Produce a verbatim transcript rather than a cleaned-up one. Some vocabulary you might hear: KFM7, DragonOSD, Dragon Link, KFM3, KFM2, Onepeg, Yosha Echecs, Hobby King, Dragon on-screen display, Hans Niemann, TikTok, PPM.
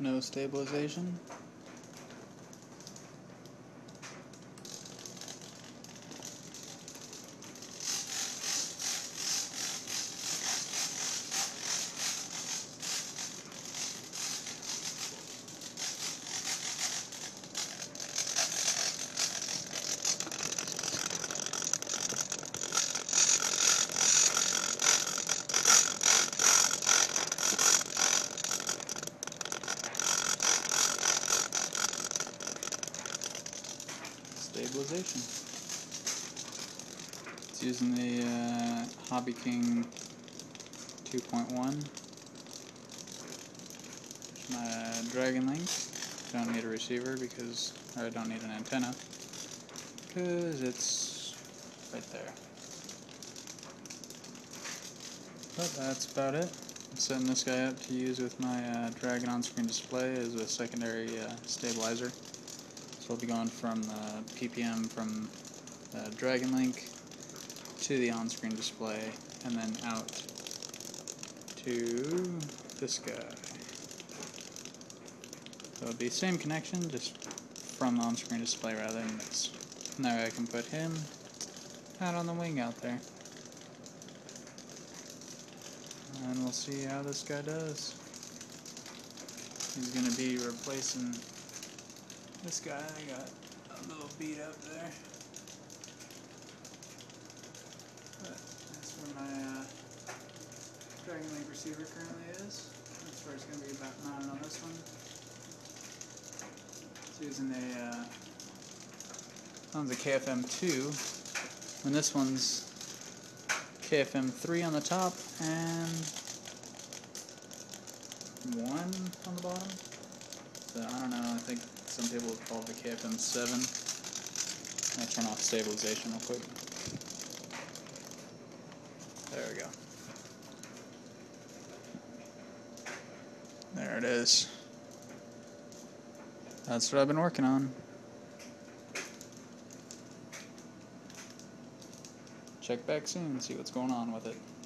no stabilization. Stabilization. It's using the uh, Hobby King two point one, it's my Dragon Link. Don't need a receiver because, or I don't need an antenna because it's right there. But that's about it. I'm setting this guy up to use with my uh, Dragon on-screen display as a secondary uh, stabilizer. We'll be going from the P P M from the Dragon Link to the on-screen display and then out to this guy. So it'll be the same connection, just from the on-screen display rather than this. Now I can put him out on the wing out there. And we'll see how this guy does. He's going to be replacing this guy. I got a little beat up there. But that's where my uh, Dragon Link receiver currently is. That's where it's going to be about mounted on this one. It's using a, uh, that one's a K F M two, and this one's K F M three on the top and one on the bottom. So I don't know, I think some people would call it the K F M seven. I'm gonna turn off stabilization real quick. There we go. There it is. That's what I've been working on. Check back soon and see what's going on with it.